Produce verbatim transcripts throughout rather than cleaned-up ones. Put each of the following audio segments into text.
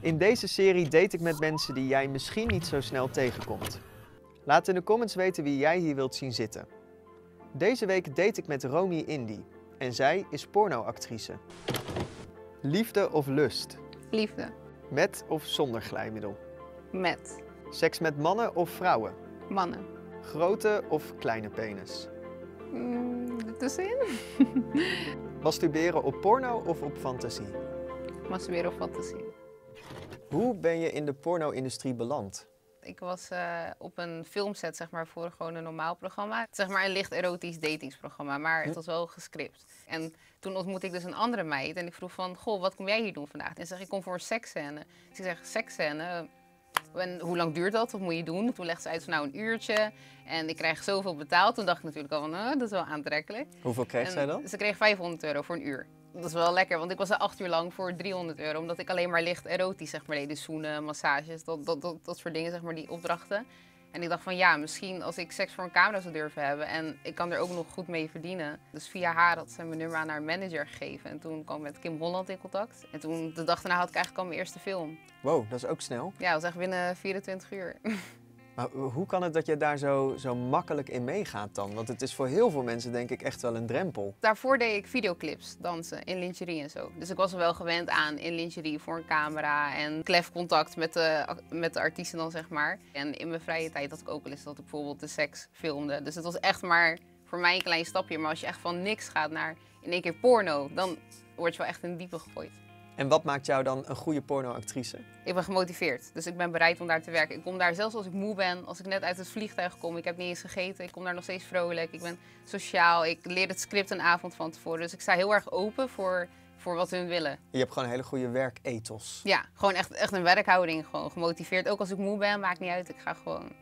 In deze serie date ik met mensen die jij misschien niet zo snel tegenkomt. Laat in de comments weten wie jij hier wilt zien zitten. Deze week date ik met Romy Indy en zij is pornoactrice. Liefde of lust? Liefde. Met of zonder glijmiddel? Met. Seks met mannen of vrouwen? Mannen. Grote of kleine penis? Mm, tussenin. Masturberen op porno of op fantasie? Masturberen op fantasie. Hoe ben je in de porno-industrie beland? Ik was uh, op een filmset, zeg maar, voor gewoon een normaal programma. Zeg maar een licht erotisch datingsprogramma, maar het was wel gescript. En toen ontmoette ik dus een andere meid en ik vroeg van, goh, wat kom jij hier doen vandaag? En ze zegt, ik kom voor een seksscène. Dus ik zeg, seksscène? En hoe lang duurt dat? Wat moet je doen? Toen legde ze uit van, nou, een uurtje en ik krijg zoveel betaald. Toen dacht ik natuurlijk al van, oh, dat is wel aantrekkelijk. Hoeveel kreeg en zij dan? Ze kreeg vijfhonderd euro voor een uur. Dat is wel lekker, want ik was er acht uur lang voor driehonderd euro, omdat ik alleen maar licht erotisch, zeg maar, deed. Dus zoenen, massages, dat, dat, dat, dat soort dingen, zeg maar, die opdrachten. En ik dacht van, ja, misschien als ik seks voor een camera zou durven hebben en ik kan er ook nog goed mee verdienen. Dus via haar had ze mijn nummer aan haar manager gegeven en toen kwam ik met Kim Holland in contact. En toen, de dag daarna had ik eigenlijk al mijn eerste film. Wow, dat is ook snel. Ja, dat was echt binnen vierentwintig uur. Maar hoe kan het dat je daar zo, zo makkelijk in meegaat dan? Want het is voor heel veel mensen denk ik echt wel een drempel. Daarvoor deed ik videoclips, dansen, in lingerie en zo. Dus ik was er wel gewend aan in lingerie voor een camera en klefcontact met de, met de artiesten dan, zeg maar. En in mijn vrije tijd had ik ook wel eens dat ik bijvoorbeeld de seks filmde. Dus het was echt maar voor mij een klein stapje. Maar als je echt van niks gaat naar in één keer porno, dan word je wel echt in het diepe gegooid. En wat maakt jou dan een goede pornoactrice? Ik ben gemotiveerd, dus ik ben bereid om daar te werken. Ik kom daar zelfs als ik moe ben, als ik net uit het vliegtuig kom, ik heb niet eens gegeten, ik kom daar nog steeds vrolijk, ik ben sociaal, ik leer het script een avond van tevoren. Dus ik sta heel erg open voor, voor wat hun willen. Je hebt gewoon een hele goede werkethos. Ja, gewoon echt, echt een werkhouding, gewoon gemotiveerd. Ook als ik moe ben, maakt niet uit, ik ga gewoon.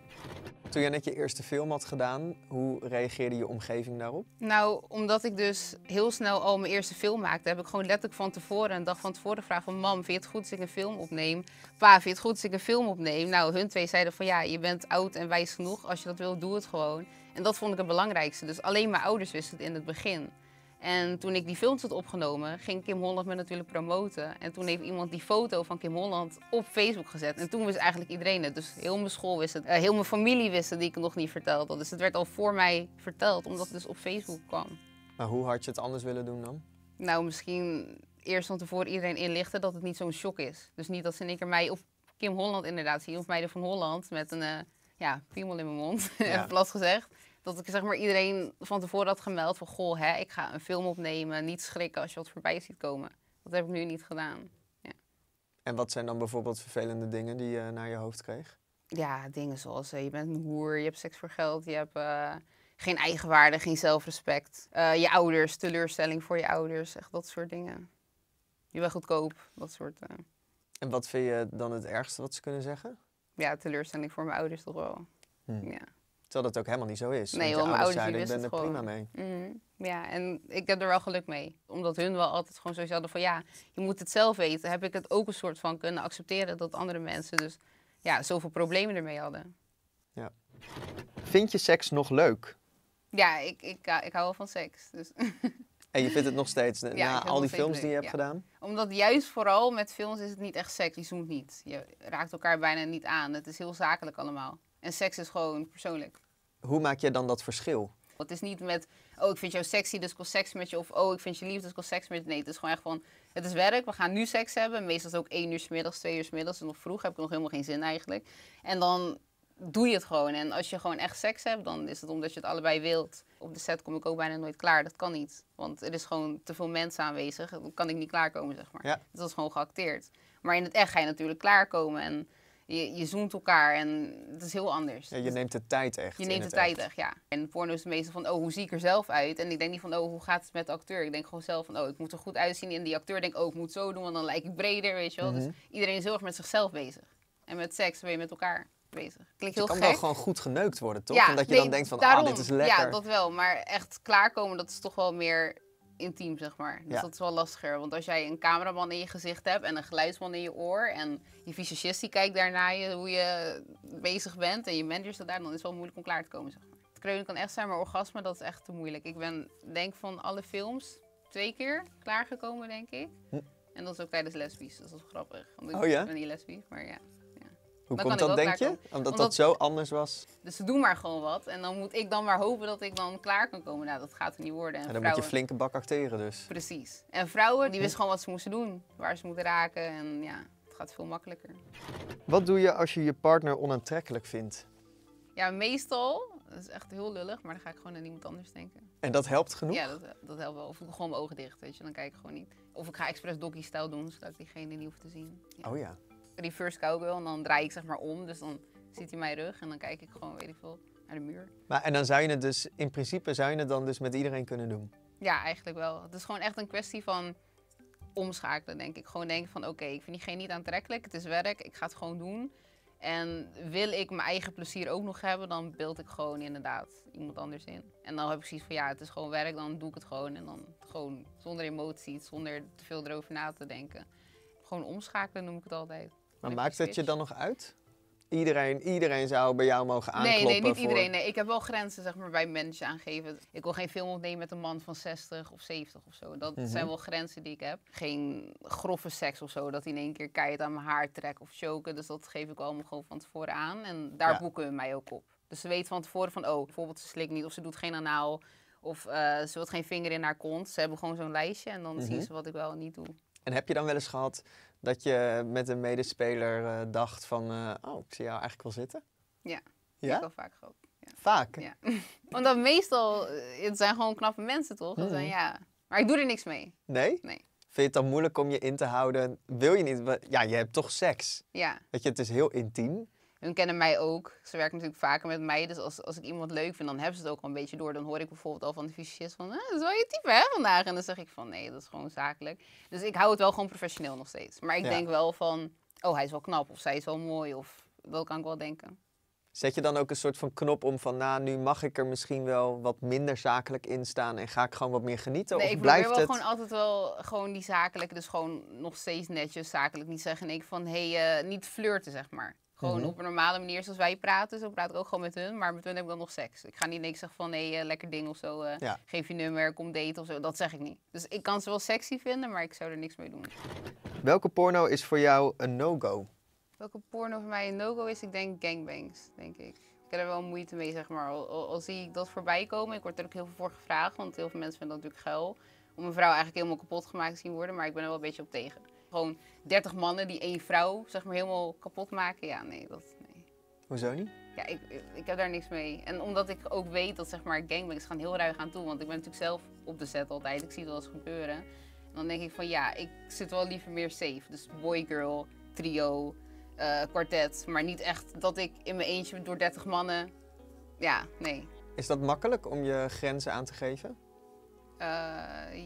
Toen jij net je eerste film had gedaan, hoe reageerde je omgeving daarop? Nou, omdat ik dus heel snel al mijn eerste film maakte, heb ik gewoon letterlijk van tevoren, een dag van tevoren gevraagd van, mam, vind je het goed als ik een film opneem? Pa, vind je het goed als ik een film opneem? Nou, hun twee zeiden van, ja, je bent oud en wijs genoeg, als je dat wil, doe het gewoon. En dat vond ik het belangrijkste, dus alleen mijn ouders wisten het in het begin. En toen ik die films had opgenomen, ging Kim Holland me natuurlijk promoten. En toen heeft iemand die foto van Kim Holland op Facebook gezet. En toen wist eigenlijk iedereen het. Dus heel mijn school wist het. Uh, heel mijn familie wist het, die ik nog niet verteld had. Dus het werd al voor mij verteld, omdat het dus op Facebook kwam. Maar hoe had je het anders willen doen dan? Nou, misschien eerst van tevoren iedereen inlichten dat het niet zo'n shock is. Dus niet dat ze in één keer mij of Kim Holland inderdaad zien, of meiden van Holland met een uh, ja, piemel in mijn mond, ja. Plat gezegd. Dat ik, zeg maar, iedereen van tevoren had gemeld van, goh, hè, ik ga een film opnemen, niet schrikken als je wat voorbij ziet komen. Dat heb ik nu niet gedaan. Ja. En wat zijn dan bijvoorbeeld vervelende dingen die je naar je hoofd kreeg? Ja, dingen zoals uh, je bent een hoer, je hebt seks voor geld, je hebt uh, geen eigenwaarde, geen zelfrespect. Uh, je ouders, teleurstelling voor je ouders, echt dat soort dingen. Je bent goedkoop, dat soort. Uh... En wat vind je dan het ergste wat ze kunnen zeggen? Ja, teleurstelling voor mijn ouders toch wel. Hm. Ja. Terwijl dat ook helemaal niet zo is. Nee, want mijn ouders zeiden, ik ben er gewoon prima mee. Mm, ja, en ik heb er wel geluk mee. Omdat hun wel altijd gewoon zoiets hadden van, ja, je moet het zelf weten. Heb ik het ook een soort van kunnen accepteren dat andere mensen dus, ja, zoveel problemen ermee hadden. Ja. Vind je seks nog leuk? Ja, ik, ik, ik hou wel van seks. Dus. En je vindt het nog steeds, ja, na al die films leuk die je hebt, ja, gedaan? Omdat juist vooral met films is het niet echt seks. Je zoent niet. Je raakt elkaar bijna niet aan. Het is heel zakelijk allemaal. En seks is gewoon persoonlijk. Hoe maak je dan dat verschil? Het is niet met, oh, ik vind jou sexy, dus ik wil seks met je. Of, oh, ik vind je lief, dus ik wil seks met je. Nee, het is gewoon echt van, het is werk, we gaan nu seks hebben. Meestal is het ook één uur 's middags, twee uur 's middags. En nog vroeg heb ik nog helemaal geen zin eigenlijk. En dan doe je het gewoon. En als je gewoon echt seks hebt, dan is het omdat je het allebei wilt. Op de set kom ik ook bijna nooit klaar. Dat kan niet. Want er is gewoon te veel mensen aanwezig. Dan kan ik niet klaarkomen, zeg maar. Ja. Dus dat is gewoon geacteerd. Maar in het echt ga je natuurlijk klaarkomen. En Je, je zoent elkaar en het is heel anders. Ja, je neemt de tijd echt. Je neemt de tijd echt, ja. En porno is meestal van, oh, hoe zie ik er zelf uit? En ik denk niet van, oh, hoe gaat het met de acteur? Ik denk gewoon zelf van, oh, ik moet er goed uitzien. En die acteur denkt, oh, ik moet zo doen, want dan lijk ik breder, weet je wel. Mm-hmm. Dus iedereen is heel erg met zichzelf bezig. En met seks ben je met elkaar bezig. Klinkt heel gek. Je kan wel gewoon goed geneukt worden, toch? Ja, omdat je nee, dan denkt van, daarom, ah, dit is lekker. Ja, dat wel. Maar echt klaarkomen, dat is toch wel meer intiem, zeg maar. Dus ja, dat is wel lastiger. Want als jij een cameraman in je gezicht hebt en een geluidsman in je oor en je visagist die kijkt daarnaar je, hoe je bezig bent en je manager staat daar, dan is het wel moeilijk om klaar te komen, zeg maar. Het kreunen kan echt zijn, maar orgasme, dat is echt te moeilijk. Ik ben, denk van alle films twee keer klaargekomen, denk ik. Hm. En dat is ook tijdens lesbies, dus dat is grappig. Want ik oh, ja? ben niet lesbisch, maar ja. ja. Hoe komt dat, denk je? Omdat, Omdat dat zo anders was? Dus ze doen maar gewoon wat. En dan moet ik dan maar hopen dat ik dan klaar kan komen. Nou, dat gaat er niet worden. En, en dan vrouwen... moet je flinke bak acteren dus. Precies. En vrouwen, die wisten gewoon wat ze moesten doen. Waar ze moeten raken en ja, het gaat veel makkelijker. Wat doe je als je je partner onaantrekkelijk vindt? Ja, meestal... Dat is echt heel lullig, maar dan ga ik gewoon aan iemand anders denken. En dat helpt genoeg? Ja, dat, dat helpt wel. Of ik doe gewoon mijn ogen dicht, weet je. Dan kijk ik gewoon niet. Of ik ga expres doggy-stijl doen, zodat ik diegene niet hoef te zien. Ja. Oh ja. Reverse cowgirl, en dan draai ik zeg maar om. Dus dan zit hij mijn rug en dan kijk ik gewoon, weet ik veel, naar de muur. Maar en dan zou je het dus, in principe zou je het dan dus met iedereen kunnen doen? Ja, eigenlijk wel. Het is gewoon echt een kwestie van omschakelen, denk ik. Gewoon denken van, oké, okay, ik vind diegene niet aantrekkelijk. Het is werk, ik ga het gewoon doen. En wil ik mijn eigen plezier ook nog hebben, dan beeld ik gewoon inderdaad iemand anders in. En dan heb ik zoiets van ja, het is gewoon werk, dan doe ik het gewoon. En dan gewoon zonder emotie, zonder te veel erover na te denken. Gewoon omschakelen noem ik het altijd. Maar maakt dat je dan nog uit? Iedereen, iedereen zou bij jou mogen aankloppen? Nee, nee niet voor... iedereen. Nee. Ik heb wel grenzen zeg maar, bij mensen aangegeven. Ik wil geen film opnemen met een man van zestig of zeventig of zo. Dat mm-hmm. zijn wel grenzen die ik heb. Geen grove seks of zo, dat hij in één keer keihard aan mijn haar trekt of choken. Dus dat geef ik allemaal gewoon van tevoren aan. En daar ja. boeken we mij ook op. Dus ze weten van tevoren van, oh, bijvoorbeeld ze slikt niet of ze doet geen anaal. Of uh, ze wil geen vinger in haar kont. Ze hebben gewoon zo'n lijstje en dan mm-hmm. zien ze wat ik wel en niet doe. En heb je dan wel eens gehad dat je met een medespeler uh, dacht van, uh, oh, ik zie jou eigenlijk wel zitten? Ja, ja? Ik wel vaak gehad. Ja. Vaak? Ja. Omdat meestal, het zijn gewoon knappe mensen toch? Mm. Zijn, ja. Maar ik doe er niks mee. Nee? Nee. Vind je het dan moeilijk om je in te houden? Wil je niet? Ja, je hebt toch seks? Ja. Weet je, het is heel intiem. Hun kennen mij ook. Ze werken natuurlijk vaker met mij. Dus als, als ik iemand leuk vind, dan hebben ze het ook al een beetje door. Dan hoor ik bijvoorbeeld al van de fysicist van, ah, dat is wel je type hè vandaag. En dan zeg ik van, nee, dat is gewoon zakelijk. Dus ik hou het wel gewoon professioneel nog steeds. Maar ik ja. denk wel van, oh, hij is wel knap. Of zij is wel mooi. Of dat kan ik wel denken. Zet je dan ook een soort van knop om van, nou, nu mag ik er misschien wel wat minder zakelijk in staan en ga ik gewoon wat meer genieten? Nee, of ik probeer blijft wel het... gewoon altijd wel gewoon die zakelijke, dus gewoon nog steeds netjes zakelijk niet zeggen. En ik van, hé, hey, uh, niet flirten, zeg maar. Gewoon mm-hmm. op een normale manier, zoals wij praten, zo praat ik ook gewoon met hun, maar met hun heb ik dan nog seks. Ik ga niet niks zeggen van, hé, hey, uh, lekker ding of zo, uh, ja. geef je nummer, kom daten of zo, dat zeg ik niet. Dus ik kan ze wel sexy vinden, maar ik zou er niks mee doen. Welke porno is voor jou een no-go? Welke porno voor mij een no-go is? Ik denk gangbangs, denk ik. Ik heb er wel moeite mee, zeg maar. Al, al, al zie ik dat voorbij komen, ik word er ook heel veel voor gevraagd, want heel veel mensen vinden dat natuurlijk geil. Om een vrouw eigenlijk helemaal kapot gemaakt te zien worden, maar ik ben er wel een beetje op tegen. Gewoon dertig mannen die één vrouw, zeg maar, helemaal kapot maken, ja, nee, dat, nee. Hoezo niet? Ja, ik, ik heb daar niks mee. En omdat ik ook weet dat, zeg maar, gangbangs gaan heel ruig aan toe, want ik ben natuurlijk zelf op de set altijd, ik zie het wel eens gebeuren. En dan denk ik van, ja, ik zit wel liever meer safe, dus boy-girl, trio... Uh, kwartet, maar niet echt dat ik in mijn eentje door dertig mannen, ja, nee. Is dat makkelijk om je grenzen aan te geven? Uh,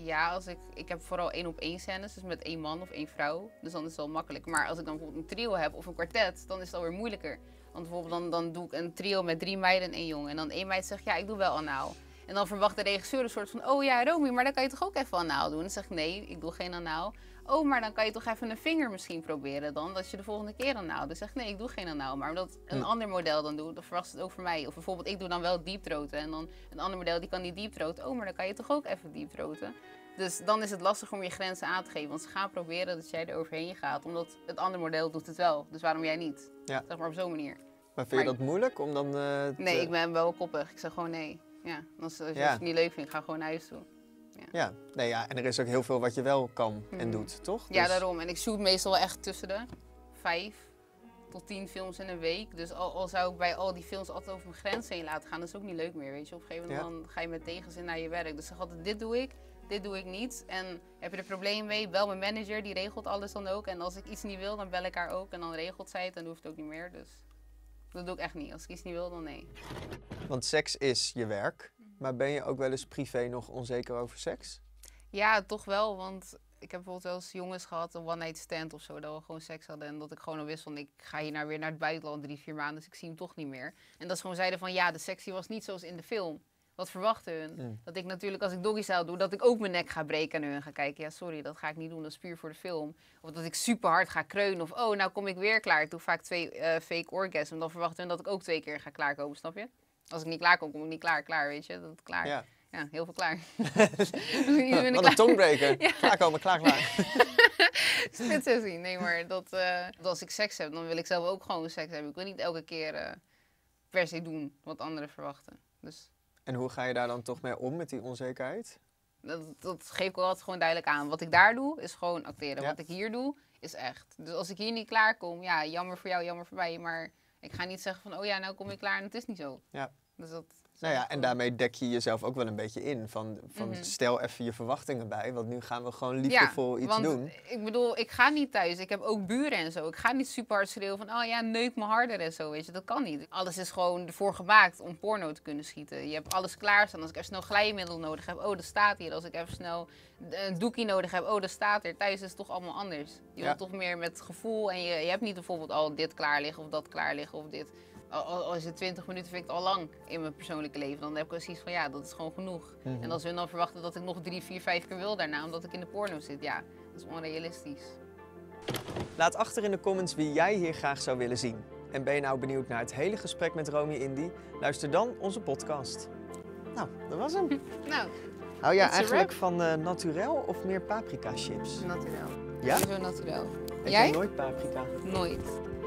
ja, als ik, ik heb vooral één op één scènes, dus met één man of één vrouw, dus dan is het wel makkelijk. Maar als ik dan bijvoorbeeld een trio heb of een kwartet, dan is het alweer moeilijker. Want bijvoorbeeld dan, dan doe ik een trio met drie meiden en één jongen en dan één meid zegt, ja, ik doe wel anaal. En dan verwacht de regisseur een soort van, oh ja, Romy, maar dan kan je toch ook even anaal doen? Dan zeg ik, nee, ik doe geen anaal. Oh, maar dan kan je toch even een vinger misschien proberen dan, dat je de volgende keer anaal. Dus zeg nee, ik doe geen anaal, maar omdat een hm. ander model dan doet, dan verwacht het ook voor mij. Of bijvoorbeeld, ik doe dan wel dieptroten en dan een ander model die kan niet dieptroten. Oh, maar dan kan je toch ook even dieptroten? Dus dan is het lastig om je grenzen aan te geven, want ze gaan proberen dat jij er overheen gaat, omdat het andere model doet het wel. Dus waarom jij niet? Ja. Zeg maar op zo'n manier. Maar vind je maar... dat moeilijk om dan uh, te... Nee, ik ben wel koppig. Ik zeg gewoon nee. Ja, als, als je ja. het niet leuk vindt, ga gewoon naar huis toe. Ja. Ja. Nee, ja, en er is ook heel veel wat je wel kan en mm. doet, toch? Dus... Ja, daarom. En ik shoot meestal wel echt tussen de vijf tot tien films in een week. Dus al, al zou ik bij al die films altijd over mijn grens heen laten gaan, dat is ook niet leuk meer, weet je. Op een gegeven moment ja. dan ga je met tegenzin naar je werk. Dus zeg altijd, dit doe ik, dit doe ik niet. En heb je er probleem mee, bel mijn manager, die regelt alles dan ook. En als ik iets niet wil, dan bel ik haar ook en dan regelt zij het en dan hoeft het ook niet meer. Dus dat doe ik echt niet. Als ik iets niet wil, dan nee. Want seks is je werk. Maar ben je ook wel eens privé nog onzeker over seks? Ja, toch wel. Want ik heb bijvoorbeeld wel eens jongens gehad, een one-night stand of zo, dat we gewoon seks hadden en dat ik gewoon al wist van, ik ga hier nou weer naar het buitenland drie, vier maanden, dus ik zie hem toch niet meer. En dat ze gewoon zeiden van, ja, de sexy was niet zoals in de film. Wat verwachten hun? Mm. Dat ik natuurlijk, als ik doggystyle doe, dat ik ook mijn nek ga breken en hun ga kijken. Ja, sorry, dat ga ik niet doen, dat is puur voor de film. Of dat ik super hard ga kreunen of, oh, nou kom ik weer klaar. Ik doe vaak twee uh, fake orgasms, dan verwachten hun dat ik ook twee keer ga klaarkomen, snap je? Als ik niet klaar kom, kom ik niet klaar, klaar, weet je. Dat klaar. Ja. ja, heel veel klaar. Wat een tongbreaker. Ja. Klaar komen, klaar, klaar. Split sessie. Nee, maar dat, uh, dat als ik seks heb, dan wil ik zelf ook gewoon seks hebben. Ik wil niet elke keer uh, per se doen wat anderen verwachten. Dus... En hoe ga je daar dan toch mee om, met die onzekerheid? Dat, dat geef ik altijd gewoon duidelijk aan. Wat ik daar doe, is gewoon acteren. Ja. Wat ik hier doe, is echt. Dus als ik hier niet klaar kom, ja, jammer voor jou, jammer voor mij. Maar ik ga niet zeggen van, oh ja, nou kom ik klaar en het is niet zo. Ja. Dus dat... Nou ja, en daarmee dek je jezelf ook wel een beetje in. Van, van mm-hmm. stel even je verwachtingen bij, want nu gaan we gewoon liefdevol ja, iets want doen. Ik bedoel, ik ga niet thuis. Ik heb ook buren en zo. Ik ga niet super hard schreeuwen van, oh ja, neuk me harder en zo. Weet je, dat kan niet. Alles is gewoon ervoor gemaakt om porno te kunnen schieten. Je hebt alles klaarstaan. Als ik even snel glijmiddel nodig heb, oh, dat staat hier. Als ik even snel een doekie nodig heb, oh, dat staat er. Thuis is het toch allemaal anders. Je ja. wilt toch meer met gevoel. En je, je hebt niet bijvoorbeeld al dit klaar liggen of dat klaar liggen of dit. Al is het twintig minuten, vind ik het al lang in mijn persoonlijke leven. Dan heb ik wel zoiets van, ja, dat is gewoon genoeg. Mm-hmm. En als hun dan verwachten dat ik nog drie, vier, vijf keer wil daarna, omdat ik in de porno zit, ja, dat is onrealistisch. Laat achter in de comments wie jij hier graag zou willen zien. En ben je nou benieuwd naar het hele gesprek met Romy Indy? Luister dan onze podcast. Nou, dat was hem. nou, Hou jij eigenlijk van uh, naturel of meer paprika chips? Naturel. Ja? Zo naturel. Ik jij? Heb nooit paprika. Nooit.